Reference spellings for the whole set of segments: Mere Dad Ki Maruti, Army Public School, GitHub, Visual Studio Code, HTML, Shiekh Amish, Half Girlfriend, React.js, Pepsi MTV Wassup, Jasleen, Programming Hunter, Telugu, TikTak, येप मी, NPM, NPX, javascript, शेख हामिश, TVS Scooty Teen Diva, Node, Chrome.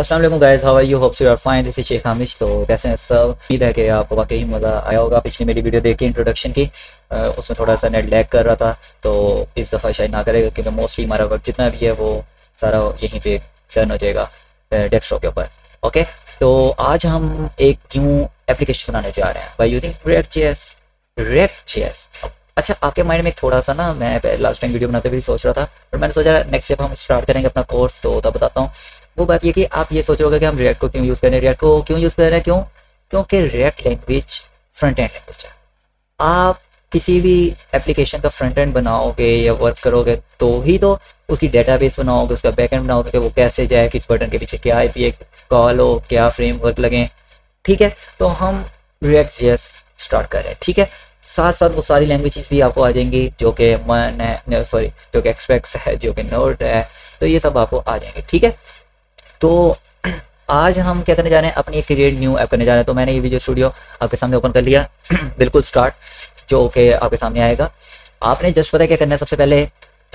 अस्सलाम वालेकुम guys, how are you, hopes you are fine. This is शेख हामिश। तो कैसे हैं सब? उम्मीद है कि आप वाकई मज़ा आया होगा। पिछली मेरी वीडियो देखी इंट्रोडक्शन की, उसमें थोड़ा सा नेट लैग कर रहा था, तो इस दफ़ा शायद ना करेगा क्योंकि मोस्टली हमारा वर्क जितना भी है वो सारा यहीं पे रन हो जाएगा डेस्कटॉप के ऊपर। ओके, तो आज हम एक न्यू एप्लीकेशन बनाने जा रहे हैं बाई यूजिंग React.js। अच्छा, आपके माइंड में थोड़ा सा ना, मैं लास्ट टाइम वीडियो बनाते हुए सोच रहा था, पर मैंने सोचा नेक्स्ट जब हम स्टार्ट करेंगे अपना कोर्स तो तब बताता हूँ। वो बात ये कि आप ये सोच रहे होगा कि हम रिएक्ट को क्यों यूज़ कर रहे हैं। रिएक्ट को क्यों यूज़ कर रहे हैं? क्योंकि React language front end language है। आप किसी भी एप्लीकेशन का फ्रंट एंड बनाओगे या वर्क करोगे तो ही तो उसकी डेटाबेस बनाओगे, उसका बैकएंड बनाओगे कि वो कैसे जाए, किस बटन के पीछे क्या आईपी कॉल हो, क्या फ्रेमवर्क लगे। ठीक है, तो हम React.js स्टार्ट कर रहे हैं। ठीक है, साथ साथ वो सारी लैंग्वेजेस भी आपको आ जाएंगी जो कि मन है, सॉरी, जो कि एक्सपेक्ट्स है, जो कि नोड है, तो ये सब आपको आ जाएंगे। ठीक है, तो आज हम क्या करने जा रहे हैं, अपनी क्रिएट न्यू ऐप करने जा रहे हैं। तो मैंने ये विजुअल स्टूडियो आपके सामने ओपन कर लिया, बिल्कुल स्टार्ट जो कि आपके सामने आएगा। आपने जस्ट पता है क्या करना है सबसे पहले।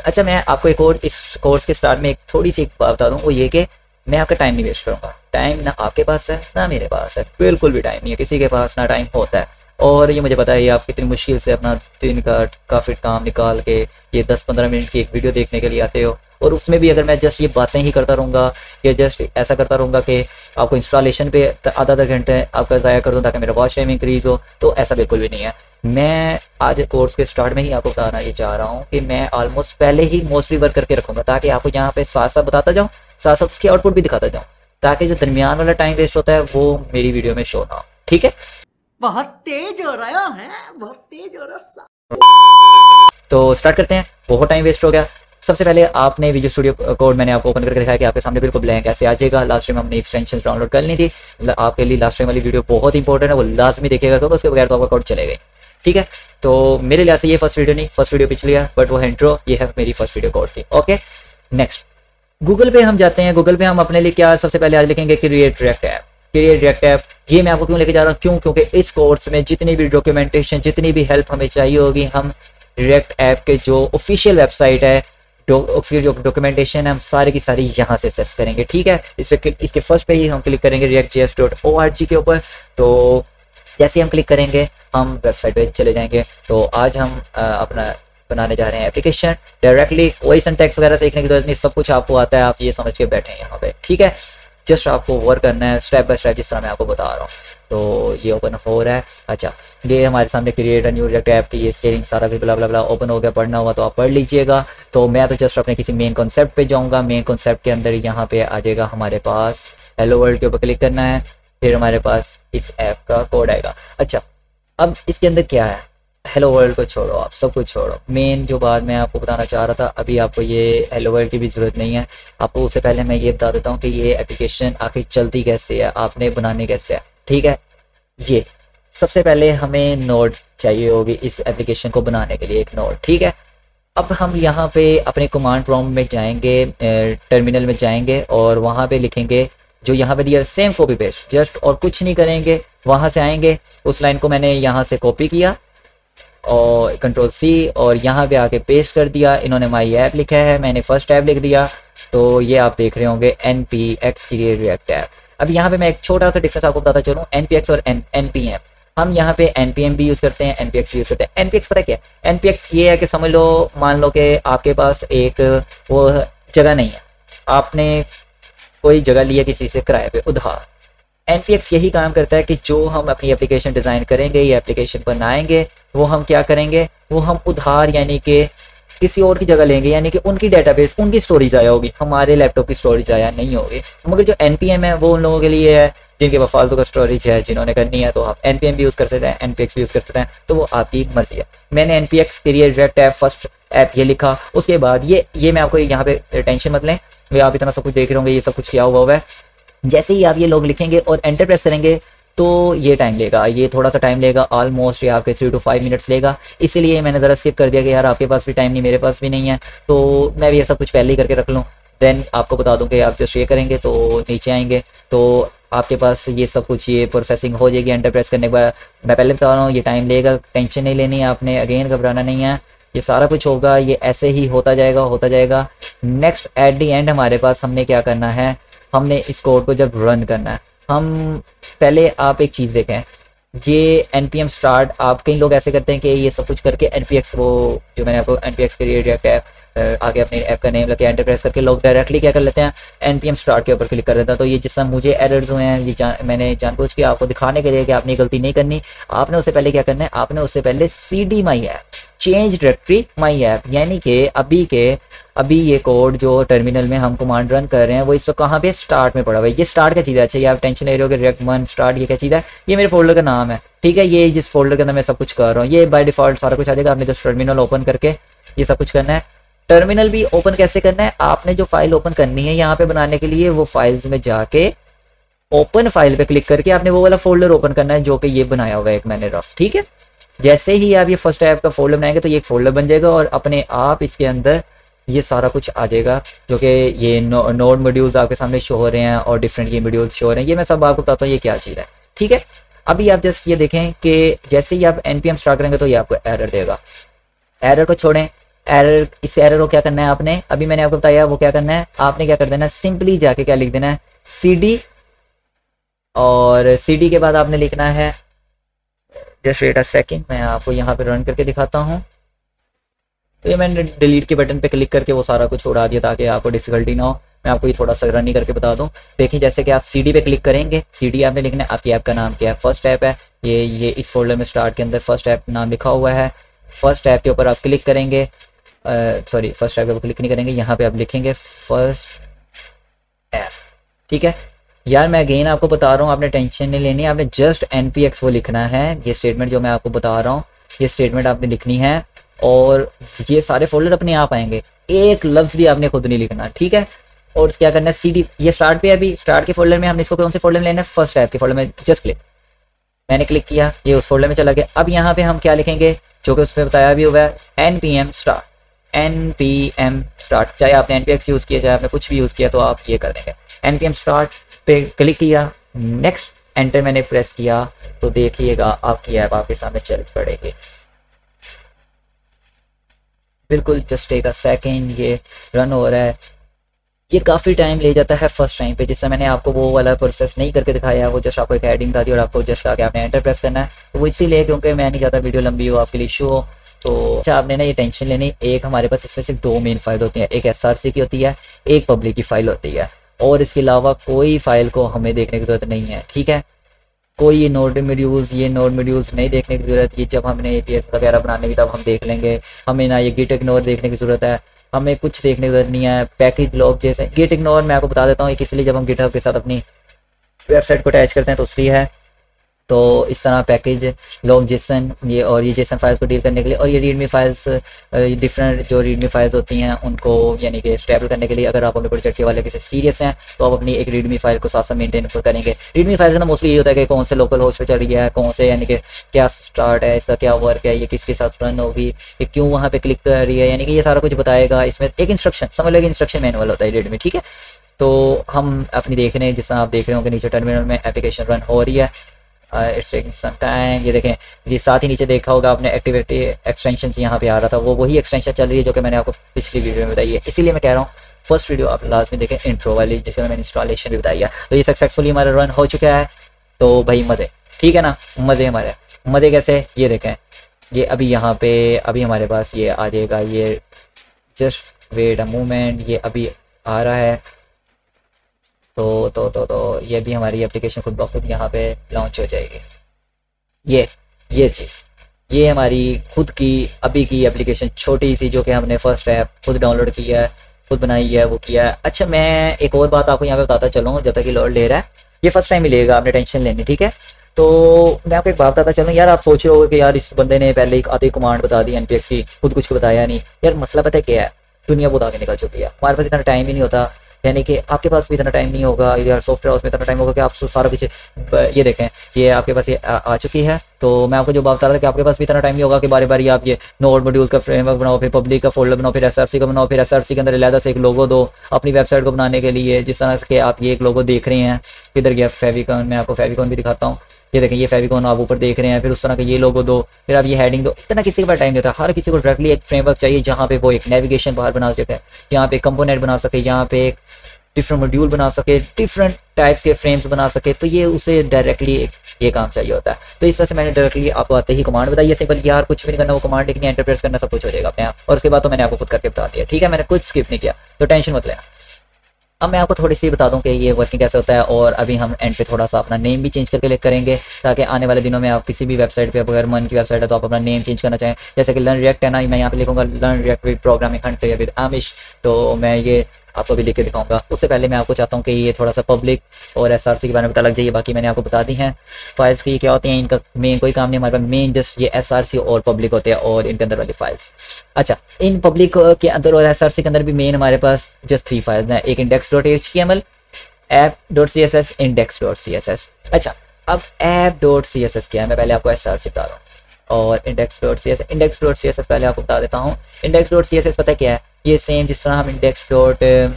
अच्छा, मैं आपको एक और इस कोर्स के स्टार्ट में एक थोड़ी सी बात बता दूँ, वो ये कि मैं आपका टाइम नहीं वेस्ट करूँगा। टाइम ना आपके पास है ना मेरे पास है, बिल्कुल भी टाइम नहीं है, किसी के पास ना टाइम होता है। और ये मुझे पता है आप कितनी मुश्किल से अपना दिन का काफ़ी काम निकाल के ये 10-15 मिनट की एक वीडियो देखने के लिए आते हो, और उसमें भी अगर मैं जस्ट ये बातें ही करता रहूँगा या जस्ट ऐसा करता रहूँगा कि आपको इंस्टॉलेशन पे आधा घंटे आपका ज़ाया कर दूँ ताकि मेरा वॉच टाइम इंक्रीज़ हो, तो ऐसा बिल्कुल भी नहीं है। मैं आज कोर्स के स्टार्ट में ही आपको बताना ये चाह रहा हूँ कि मैं ऑलमोस्ट पहले ही मोस्टली वर्क करके रखूँगा ताकि आपको यहाँ पर साथ बताता जाऊँ, साथ उसकी आउटपुट भी दिखाता जाऊँ, ताकि जो दरमियान वाला टाइम वेस्ट होता है वो मेरी वीडियो में शो ना हो। ठीक है, बहुत तेज हो रहा है, बहुत तेज हो रहा। तो स्टार्ट करते हैं, बहुत टाइम वेस्ट हो गया। सबसे पहले आपने विजुअल स्टूडियो कोड मैंने आपको ओपन करके दिखाया कि आपके सामने बिल्कुल ब्लैंक ऐसे आ जाएगा। लास्ट टाइम हमने एक्सटेंशन डाउनलोड कर ली थी, आपके लिए लास्ट टाइम वाली वीडियो बहुत इंपॉर्टेंट है, वो लाजमी देखिएगा क्योंकि उसके बगैर तो आपका कोड चले गए। ठीक है, तो मेरे लिहाज से ये फर्स्ट वीडियो नहीं, फर्स्ट वीडियो पिछली है, बट वो इंट्रो, ये है मेरी फर्स्ट वीडियो कोड की। ओके, नेक्स्ट गूगल पे हम जाते हैं। गूगल पे हम अपने लिए क्या सबसे पहले आज लिखेंगे, create React app. Create React app ये मैं आपको क्यों लेके जा रहा हूँ, क्योंकि इस कोर्स में जितनी भी डॉक्यूमेंटेशन, जितनी भी हेल्प हमें चाहिए होगी, हम रिएक्ट ऐप के जो ऑफिशियल वेबसाइट है उसकी जो डॉक्यूमेंटेशन है हम सारी की सारी यहाँ से सर्च करेंगे। ठीक है, इस पर इसके फर्स्ट पे ही हम क्लिक करेंगे react.js.org के ऊपर। तो जैसे हम क्लिक करेंगे हम वेबसाइट पे चले जाएंगे। तो आज हम अपना बनाने जा रहे हैं एप्लीकेशन डायरेक्टली, कोई सिंटैक्स वगैरह सीखने की जरूरत नहीं, सब कुछ आपको आता है, आप ये समझ के बैठे हैं यहाँ पे। ठीक है, जस्ट आपको वर्क करना है स्टेप बाय स्टेप जिस तरह मैं आपको बता रहा हूँ। तो ये ओपन हो रहा है। अच्छा, ये हमारे सामने क्रिएट न्यू रिएक्ट ऐप की ये स्टेरिंग सारा कुछ बला बला बला ओपन हो गया। पढ़ना हुआ तो आप पढ़ लीजिएगा। तो मैं तो जस्ट अपने किसी मेन कॉन्सेप्ट पे जाऊँगा। मेन कॉन्सेप्ट के अंदर यहाँ पे आ जाएगा हमारे पास हेलो वर्ल्ड के ऊपर क्लिक करना है, फिर हमारे पास इस ऐप का कोड आएगा। अच्छा, अब इसके अंदर क्या है, हेलो वर्ल्ड को छोड़ो, आप सब कुछ छोड़ो। मेन जो बात मैं आपको बताना चाह रहा था, अभी आपको ये हेलो वर्ल्ड की भी ज़रूरत नहीं है। आपको उससे पहले मैं ये बता देता हूँ कि ये एप्लीकेशन आखिर चलती कैसे है, आपने बनाने कैसे है। ठीक है, ये सबसे पहले हमें नोड चाहिए होगी इस एप्लीकेशन को बनाने के लिए, एक नोड। ठीक है, अब हम यहाँ पे अपने कमांड प्रॉम्प्ट में जाएंगे, टर्मिनल में जाएंगे और वहाँ पे लिखेंगे जो यहाँ पे दिया सेम कॉपी पेस्ट, जस्ट और कुछ नहीं करेंगे। वहाँ से आएंगे, उस लाइन को मैंने यहाँ से कॉपी किया और कंट्रोल C और यहाँ पे आके पेस्ट कर दिया। इन्होंने माई ऐप लिखा है, मैंने फर्स्ट ऐप लिख दिया। तो ये आप देख रहे होंगे NPX की रिएक्ट ऐप। अब यहाँ पे मैं एक छोटा सा डिफरेंस आपको बताता चलूँ, NPX और NPM। हम यहाँ पे NPM भी यूज़ करते हैं, NPX भी यूज़ करते हैं। NPX पता क्या है? NPX ये है कि समझ लो, मान लो कि आपके पास एक वो जगह नहीं है, आपने कोई जगह लिया किसी से किराए पर उधार। NPX यही काम करता है कि जो हम अपनी एप्लीकेशन डिज़ाइन करेंगे या एप्लीकेशन बनाएंगे वो हम क्या करेंगे, वो हम उधार यानी कि किसी और की जगह लेंगे, यानी कि उनकी डेटाबेस, उनकी स्टोरेज आया होगी, हमारे लैपटॉप की स्टोरेज आया नहीं होगी। मगर जो NPM है वो उन लोगों के लिए है जिनके पास फालतू का स्टोरेज है, जिन्होंने करनी है। तो आप NPM भी यूज़ कर सकते हैं, NPX भी यूज़ कर सकते हैं, तो वो आपकी मर्जी है। मैंने NPX के लिए रिएक्ट ऐप फर्स्ट ऐप ये लिखा। उसके बाद ये मैं आपको यहाँ पे टेंशन मत लें, वे आप इतना सब कुछ देख रहे होंगे, ये सब कुछ किया हुआ है। जैसे ही आप ये लोग लिखेंगे और एंटर प्रेस करेंगे तो ये टाइम लेगा, ये थोड़ा सा टाइम लेगा, ऑलमोस्ट ये आपके 3 to 5 मिनट्स लेगा। इसीलिए मैंने ज़रा स्किप कर दिया कि यार आपके पास भी टाइम नहीं, मेरे पास भी नहीं है, तो मैं भी ये सब कुछ पहले ही करके रख लूँ। देन आपको बता दूँ कि आप जस्ट ये करेंगे तो नीचे आएंगे तो आपके पास ये सब कुछ ये प्रोसेसिंग हो जाएगी एंटर प्रेस करने के बाद। मैं पहले बता रहा हूँ ये टाइम लेगा, टेंशन नहीं लेनी है आपने, अगेन घबराना नहीं है, ये सारा कुछ होगा, ये ऐसे ही होता जाएगा होता जाएगा। नेक्स्ट एट दी एंड हमारे पास हमने क्या करना है, हमने इस कोड को जब रन करना है, हम पहले आप एक चीज़ देखें, ये npm start, आप कई लोग ऐसे करते हैं कि ये सब कुछ करके npx, वो जो मैंने आपको npx के लिए रिएक्ट ऐप आगे अपने ऐप का नेम लगता है एंटरप्रेस करके लोग डायरेक्टली क्या कर लेते हैं npm start के ऊपर क्लिक कर देता है। तो ये जिसमें मुझे एरर्स हुए हैं, ये मैंने जानबूझ के आपको दिखाने के लिए कि आपने गलती नहीं करनी। आपने उससे पहले क्या करना है, आपने उससे पहले cd my app, change directory my app, यानी कि अभी ये कोड जो टर्मिनल में हम कमांड रन कर रहे हैं वो इस वक्त कहाँ पे स्टार्ट में पड़ा हुआ है। ये स्टार्ट का चीज़ है। अच्छा, ये आप टेंशन ले रहे हो कि रिएक्ट मन स्टार्ट ये क्या चीज़ है, ये मेरे फोल्डर का नाम है, ठीक है, ये जिस फोल्डर के अंदर मैं सब कुछ कर रहा हूँ ये बाय डिफॉल्ट सारा कुछ आ जाएगा। आपने जस्ट टर्मिनल ओपन करके ये सब कुछ करना है। टर्मिनल भी ओपन कैसे करना है, आपने जो फाइल ओपन करनी है यहाँ पे बनाने के लिए, वो फाइल्स में जाके ओपन फाइल पे क्लिक करके आपने वो वाला फोल्डर ओपन करना है जो कि ये बनाया हुआ है एक मैंने रफ, ठीक है। जैसे ही आप ये फर्स्ट ऐप का फोल्डर बनाएंगे तो ये एक फोल्डर बन जाएगा और अपने आप इसके अंदर ये सारा कुछ आ जाएगा जो कि ये नोड मॉड्यूल्स आपके सामने शो हो रहे हैं और डिफरेंट ये मॉड्यूल्स शो हो रहे हैं। ये मैं सब आपको बताता हूँ ये क्या चीज़ है, ठीक है। अभी आप जस्ट ये देखें कि जैसे ही आप एनपीएम स्टार्ट करेंगे तो ये आपको एरर देगा। एरर को छोड़ें, एरर इस एरर को क्या करना है आपने, अभी मैंने आपको बताया वो क्या करना है, आपने क्या कर देना है सिंपली जाके क्या लिख देना है cd, और cd के बाद आपने लिखना है, जस्ट वेट अ सेकेंड, मैं आपको यहाँ पे रन करके दिखाता हूँ। तो ये मैंने डिलीट के बटन पे क्लिक करके वो सारा कुछ उड़ा दिया ताकि आपको डिफिकल्टी ना हो। मैं आपको ये थोड़ा सा रन ही करके बता दूँ। देखिए जैसे कि आप cd पे क्लिक करेंगे, cd आपने लिखना है, आपकी ऐप का नाम क्या है, फर्स्ट ऐप है, ये इस फोल्डर में स्टार्ट के अंदर फर्स्ट ऐप नाम लिखा हुआ है। फर्स्ट ऐप के ऊपर आप क्लिक करेंगे, सॉरी फर्स्ट ऐप के ऊपर क्लिक नहीं करेंगे, यहाँ पे आप लिखेंगे फर्स्ट ऐप, ठीक है। यार मैं अगेन आपको बता रहा हूँ, आपने टेंशन नहीं लेनी, आपने जस्ट npx वो लिखना है, ये स्टेटमेंट जो मैं आपको बता रहा हूँ ये स्टेटमेंट आपने लिखनी है और ये सारे फोल्डर अपने आप आएंगे, एक लफ्ज़ भी आपने खुद नहीं लिखना, ठीक है। और क्या करना है cd, ये स्टार्ट पे है, अभी स्टार्ट के फोल्डर में हमने इसको कौन से फोल्डर में लेना है, फर्स्ट ऐप के फोल्डर में, जस्ट क्लिक, मैंने क्लिक किया ये उस फोल्डर में चला गया। अब यहाँ पर हम क्या लिखेंगे जो कि उसमें बताया भी हुआ है, npm स्टार्ट, npm स्टार्ट, चाहे आपने npx यूज़ किया चाहे आपने कुछ भी यूज़ किया तो आप ये कर देंगे। npm स्टार्ट पे क्लिक किया, नेक्स्ट एंटर मैंने प्रेस किया तो देखिएगा आपकी ऐप आपके सामने चल पड़ेगी। बिल्कुल जस्ट एक सेकेंड, ये रन हो रहा है, ये काफ़ी टाइम ले जाता है फर्स्ट टाइम पे, जिससे मैंने आपको वो वाला प्रोसेस नहीं करके दिखाया, वो जस्ट आपको एक हेडिंग था दी और आपको जस्ट आके आपने एंटर प्रेस करना है। तो वो इसीलिए क्योंकि मैं नहीं चाहता वीडियो लंबी हो, आपके लिए इशू हो। तो अच्छा, आपने ना ये टेंशन लेनी। एक हमारे पास इसमें सिर्फ दो मेन फाइल होती हैं, एक SRC की होती है, एक पब्लिक की फाइल होती है, और इसके अलावा कोई फाइल को हमें देखने की ज़रूरत नहीं है, ठीक है। कोई ये नोड मॉड्यूल्स नहीं देखने की ज़रूरत। ये जब हमने एपीएस वगैरह बनाने की तब हम देख लेंगे, हमें ना ये गिट इग्नोर देखने की ज़रूरत है, हमें कुछ देखने की ज़रूरत नहीं है। पैकेज लॉग जैसे गिट इग्नोर मैं आपको बता देता हूँ, इसलिए जब हम गिटहब के साथ अपनी वेबसाइट को अटैच करते हैं तो इसलिए है। तो इस तरह पैकेज लॉग जेसन ये, और ये जेसन फाइल्स को डील करने के लिए, और ये रीडमी फाइल्स, डिफरेंट जो रीडमी फाइल्स होती हैं उनको यानी कि स्टेबल करने के लिए, अगर आप अपने प्रोजेक्ट के वाले किसी सीरियस हैं तो आप अपनी एक रीडमी फाइल को साथ साथ मेंटेन करेंगे। रीडमी फाइल्स का मोस्टली ये होता है कि कौन से लोकल होस्ट पे चल रही है, कौन से यानी कि क्या स्टार्ट है, इसका क्या वर्क है, ये किसके साथ रन होगी, ये क्यों वहाँ पर क्लिक कर रही है, यानी कि ये सारा कुछ बताएगा। इसमें एक इंस्ट्रक्शन, समझ लो इंस्ट्रक्शन मैनुअल होता है रीडमी, ठीक है। तो हम अपनी देख रहे हैं, जैसा आप देख रहे हो कि नीचे टर्मिनल में एप्लीकेशन रन हो रही है, इट्स टेकिंग सम टाइम, ये देखें। ये साथ ही नीचे देखा होगा आपने एक्टिविटी एक्सटेंशन यहाँ पे आ रहा था, वो वही एक्सटेंशन चल रही है जो कि मैंने आपको पिछली वीडियो में बताई है। इसीलिए मैं कह रहा हूँ फर्स्ट वीडियो आप लास्ट में देखें, इंट्रो वाली, जिसका मैंने इंस्टॉलेशन भी बताई है। तो ये सक्सेसफुली हमारा रन हो चुका है, तो भाई मज़े, ठीक है ना, मज़े हमारे, मज़े कैसे, ये देखें। ये अभी यहाँ पे अभी हमारे पास ये आ जाएगा, ये जस्ट वेट अ मोमेंट, ये अभी आ रहा है। तो ये भी हमारी एप्लीकेशन खुद ब खुद यहाँ पे लॉन्च हो जाएगी। ये चीज़, ये हमारी खुद की अभी की एप्लीकेशन छोटी सी जो कि हमने फर्स्ट ऐप खुद डाउनलोड किया है, खुद बनाई है, वो किया है। अच्छा, मैं एक और बात आपको यहाँ पे बताता चलूँ जब तक ये लोड ले रहा है, ये फर्स्ट टाइम मिलेगा, आपने टेंशन लेनी, ठीक है। तो मैं आपको एक बात बताता चलूँ, यार आप सोच रहे हो कि यार इस बंदे ने पहले एक आती कमांड बता दी एनपीएक्स की, खुद कुछ बताया नहीं। यार मसला पता है क्या है, दुनिया बहुत आगे निकल चुकी है, हमारे पास इतना टाइम ही नहीं होता, यानी कि आपके पास भी इतना टाइम नहीं होगा या सॉफ्टवेयर हाउस में इतना टाइम होगा कि आप सारा कुछ ये देखें। ये आपके पास ये आ चुकी है, तो मैं आपको जो बात बता रहा था कि आपके पास भी इतना टाइम नहीं होगा कि बारी बारी आप ये नोड मॉड्यूल्स का फ्रेमवर्क बनाओ, फिर पब्लिक का फोल्डर बनाओ, फिर एसआरसी का बनाओ, फिर एसआरसी के अंदर अलहदा से एक लोगो दो अपनी वेबसाइट को बनाने के लिए। जिस तरह के आप ये एक लोगो देख रहे हैं, इधर गया फेविकॉन, मैं आपको फेविकॉन भी दिखाता हूँ, ये देखें, ये फेविकॉन आप ऊपर देख रहे हैं, फिर उस तरह का ये लोगो दो, फिर आप ये हेडिंग दो। इतना किसी के पास टाइम देता है, हर किसी को डायरेक्टली एक फ्रेमवर्क चाहिए जहाँ पे वो एक नेविगेशन बाहर बना सके, यहाँ पे कंपोनेंट बना सके, यहाँ पे डिफरेंट मॉड्यूल बना सके, डिफरेंट टाइप्स के फ्रेम्स बना सके, तो ये उसे डायरेक्टली ये काम चाहिए होता है। तो इस तरह से मैंने डायरेक्टली आपको आते ही कमांड बताई है, सिंपल यार कुछ भी नहीं करना, वो कमांड लिखनी है, एंटर प्रेस करना, सब कुछ हो जाएगा अपने आप। और उसके बाद तो मैंने आपको खुद करके बता दिया, ठीक है, मैंने कुछ स्किप नहीं किया, तो टेंशन मत लेना। अब मैं आपको थोड़ी सी बता दूं कि ये वर्किंग कैसे होता है, और अभी हम एंड पे थोड़ा सा अपना नेम भी चेंज करके ले करेंगे, ताकि आने वाले दिनों में आप किसी भी वेबसाइट पे, अगर मन की वेबसाइट है तो आप अपना नेम चेंज करना चाहें, जैसे कि लर्न रिएक्ट है ना, मैं यहाँ पे लिखूंगा learn React with programming Hunter या विद आमिश, तो मैं ये आपको भी लिख के दिखाऊंगा। उससे पहले मैं आपको चाहता हूँ कि ये थोड़ा सा पब्लिक और SRC के बारे में पता लग जाइए, बाकी मैंने आपको बता दी हैं फाइल्स की क्या होती हैं, इनका मेन कोई काम नहीं, हमारे पास मेन जस्ट ये SRC और पब्लिक होते हैं और इनके अंदर वाली फाइल्स। अच्छा, इन पब्लिक के अंदर और SRC के अंदर भी मेन हमारे पास जस्ट 3 फाइल्स हैं, एक index.html, app.css, index.css। अच्छा, अब app.css क्या है, मैं पहले आपको SRC बता रहा हूँ, और index.css पहले आपको बता देता हूँ। index.css पता क्या है, ये सेम जिस तरह हम index.js,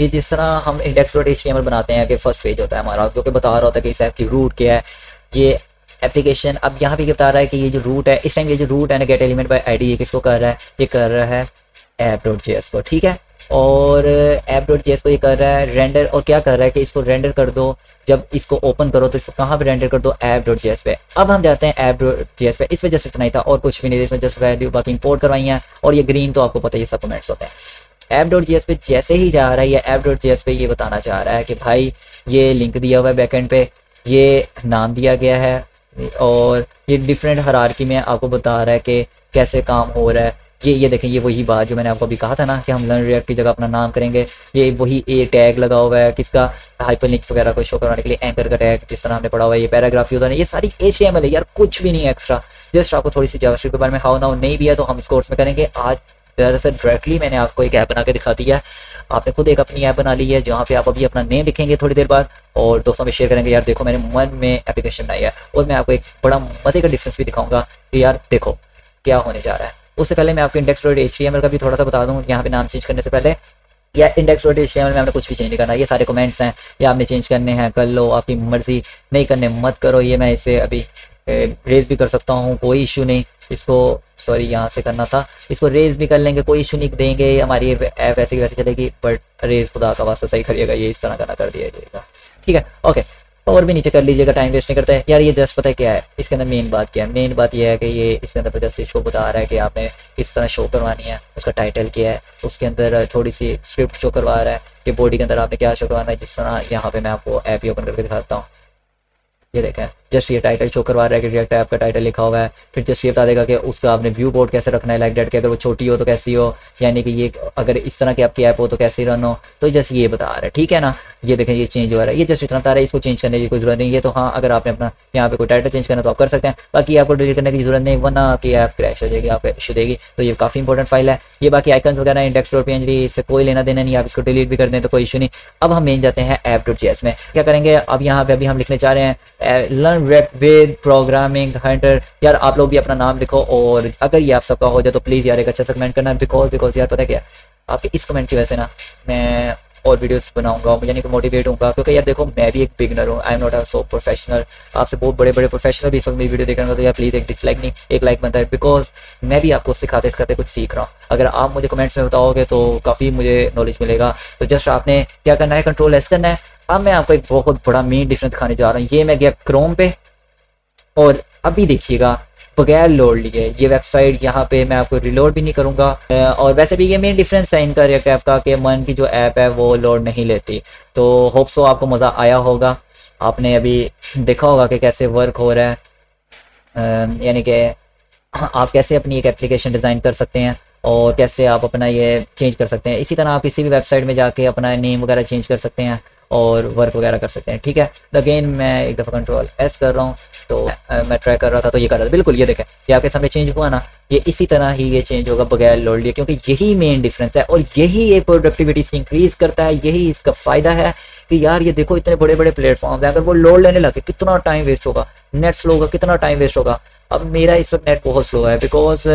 ये जिस तरह हम index.html बनाते हैं कि फर्स्ट पेज होता है हमारा, क्योंकि बता रहा होता है कि इस ऐप की रूट क्या है, ये एप्लीकेशन। अब यहाँ पे बता रहा है कि ये जो रूट है, इस टाइम ये जो रूट है ना, गेट एलिमेंट बाय आईडी, ये किसको कर रहा है, ये कर रहा है app.js को, ठीक है, और app.js को ये कर रहा है रेंडर, और क्या कर रहा है कि इसको रेंडर कर दो, जब इसको ओपन करो तो इसको कहाँ पे रेंडर कर दो, app.js पे। अब हम जाते हैं app.js पे, इसमें जस्ट इतना ही था और कुछ भी नहीं, इसमें जस्ट वैल्यू बाकी इंपोर्ट करवाई है, और ये ग्रीन तो आपको पता है ये सप्लीमेंट्स होते हैं। app.js पे जैसे ही जा रहा है, या app.js पे ये बताना चाह रहा है कि भाई ये लिंक दिया हुआ है बैकेंड पे, ये नाम दिया गया है, और ये डिफरेंट हायरार्की में आपको बता रहा है कि कैसे काम हो रहा है। ये देखें, ये वही बात जो मैंने आपको अभी कहा था ना कि हम लर्न रिएक्ट की जगह अपना नाम करेंगे, ये वही ए टैग लगा हुआ है किसका, हाइपरलिंक्स वगैरह को शो करवाने के लिए, एंकर का टैग जिस तरह हमने पढ़ा हुआ है, ये पैराग्राफ यूजर है, ये सारी HTML है यार, कुछ भी नहीं एक्स्ट्रा, जस्ट आपको थोड़ी सी जावास्क्रिप्ट के बारे में हाउ नाउ नहीं भी है तो हम इस कोर्स में करेंगे। आज दरअसल डायरेक्टली मैंने आपको एक ऐप बना के दिखा दिया है, आपने खुद एक अपनी ऐप बना ली है, जहाँ पे आप अभी अपना नेम लिखेंगे थोड़ी देर बाद, और दोस्तों में शेयर करेंगे, यार देखो मेरे मन में एप्लीकेशन बनाई है, और मैं आपको एक बड़ा मजे का डिफरेंस भी दिखाऊंगा कि यार देखो क्या होने जा रहा है। उससे पहले मैं आपको index.html का भी थोड़ा सा बता दूं, यहाँ पे नाम चेंज करने से पहले, या index.html में आपने कुछ भी चेंज नहीं करना, ये सारे कमेंट्स हैं, या आपने चेंज करने हैं कर लो, आपकी मर्जी, नहीं करने मत करो, ये मैं इसे अभी रेज भी कर सकता हूँ, कोई इशू नहीं, इसको सॉरी यहाँ से करना था, इसको रेज भी कर लेंगे, कोई इशू नहीं देंगे, हमारी ऐप ऐसे की वैसे चलेगी, बट रेज खुदा का वास्ता सही करिएगा, ये इस तरह का ना कर दिया जाएगा, ठीक है, ओके। और भी नीचे कर लीजिएगा, टाइम वेस्ट नहीं करता है यार, ये जस्ट पता है क्या है, इसके अंदर मेन बात क्या है, मेन बात ये है कि ये इसके अंदर जस्ट इसको बता रहा है कि आपने किस तरह शो करवानी है, उसका टाइटल क्या है, उसके अंदर थोड़ी सी स्क्रिप्ट शो करवा रहा है कि बॉडी के अंदर आपने क्या शो करवाना है, जिस तरह यहाँ पे मैं आपको ऐप ही ओपन करके दिखाता हूँ, ये देखें जस्ट ये टाइटल शो करवा रहा है कि रिएक्ट ऐप का टाइटल लिखा हुआ है, फिर जस्ट ये बता देगा कि उसका आपने व्यू बोर्ड कैसे रखना है, लाइक डेट के अगर वो छोटी हो तो कैसी हो, यानी कि ये अगर इस तरह की आपकी ऐप हो तो कैसी रन हो, तो जस्ट ये बता रहा है, ठीक है ना, ये देखें ये चेंज हो रहा है, ये जस्ट इतना बता रहा है, इसको चेंज करने की कोई जरूरत नहीं है, तो हाँ अगर आपने अपना यहाँ पे कोई टाइटल चेंज करना तो आप कर सकते हैं, बाकी आपको डिलीट करने की जरूरत नहीं, वरना आपकी ऐप क्रैश हो जाएगी, आपको इशू देगी, तो ये काफ़ी इंपॉर्टेंट फाइल है। ये बाकी आइकन्स वगैरह index.png इससे कोई लेना देना नहीं, आप इसको डिलीट भी कर दें तो कोई इशू नहीं। अब हम मेन जाते हैं app.js में, क्या करेंगे अब यहाँ पे अभी हम लिखने चाह रहे हैं learn React with programming Hunter, यार आप लोग भी अपना नाम लिखो, और अगर ये आप सबका हो जाए तो प्लीज़ यार एक अच्छा सा कमेंट करना, बिकॉज यार पता है क्या, आपके इस कमेंट की वजह से ना मैं और वीडियोस बनाऊंगा, यानी कि मोटिवेट होगा, क्योंकि यार देखो मैं भी एक बिगनर हूँ, I am not a so professional, आपसे बहुत बड़े बड़े प्रोफेशनल भी इस वक्त मेरी वीडियो देखेंगे, तो यार प्लीज़ एक डिसलाइक नहीं एक लाइक बनता है, बिकॉज मैं भी आपको सिखाते सिखाते कुछ सीख रहा हूँ। अगर आप मुझे कमेंट्स में बताओगे तो काफ़ी मुझे नॉलेज मिलेगा, तो जस्ट आपने क्या करना है, Ctrl+S करना है। अब मैं आपको एक बहुत बड़ा मेन डिफरेंस दिखाने जा रहा हूँ, ये मैं गया क्रोम पे, और अभी देखिएगा बगैर लोड लिए ये वेबसाइट, यहाँ पे मैं आपको रिलोड भी नहीं करूँगा, और वैसे भी ये मेन डिफरेंस है इनका रिएक्ट ऐप का, कि मन की जो ऐप है वो लोड नहीं लेती। तो होप सो आपको मज़ा आया होगा, आपने अभी देखा होगा कि कैसे वर्क हो रहा है, यानी कि आप कैसे अपनी एक एप्लीकेशन डिज़ाइन कर सकते हैं और कैसे आप अपना ये चेंज कर सकते हैं। इसी तरह आप किसी भी वेबसाइट में जाके अपना नेम वगैरह चेंज कर सकते हैं और वर्क वगैरह कर सकते हैं, ठीक है। अगेन मैं एक दफ़ा Ctrl+S कर रहा हूँ, तो मैं ट्राई कर रहा था तो ये कर रहा था, बिल्कुल ये देखें ये आपके सामने चेंज हुआ ना, ये इसी तरह ही ये चेंज होगा बगैर लोड लिए, क्योंकि यही मेन डिफरेंस है और यही एक प्रोडक्टिविटी से इंक्रीज़ करता है, यही इसका फ़ायदा है कि यार ये देखो इतने बड़े बड़े प्लेटफॉर्म हैं, अगर वो लोड लेने लगे कितना टाइम वेस्ट होगा, नेट स्लो होगा, कितना टाइम वेस्ट होगा। अब मेरा इस वक्त नेट बहुत स्लो है, बिकॉज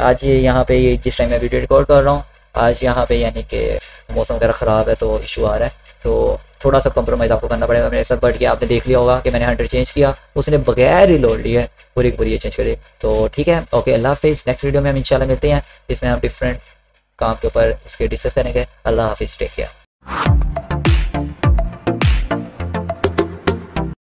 आज ये यहाँ पे जिस टाइम मैं वीडियो रिकॉर्ड कर रहा हूँ आज यहाँ पे यानी कि मौसम वगैरह ख़राब है तो इशू आ रहा है, तो थोड़ा सा कॉम्प्रोमाइज़ आपको करना पड़ेगा मेरे साथ, बट ये आपने देख लिया होगा कि मैंने हंटर चेंज किया, उसने बगैर ही लोड लिया पूरी चेंज करी। तो ठीक है, ओके, अल्लाह हाफिज़। नेक्स्ट वीडियो में हम इंशाल्लाह मिलते हैं, इसमें हम डिफरेंट काम के ऊपर उसके डिस्कस करेंगे। अल्लाह हाफिज़, टेक केयर।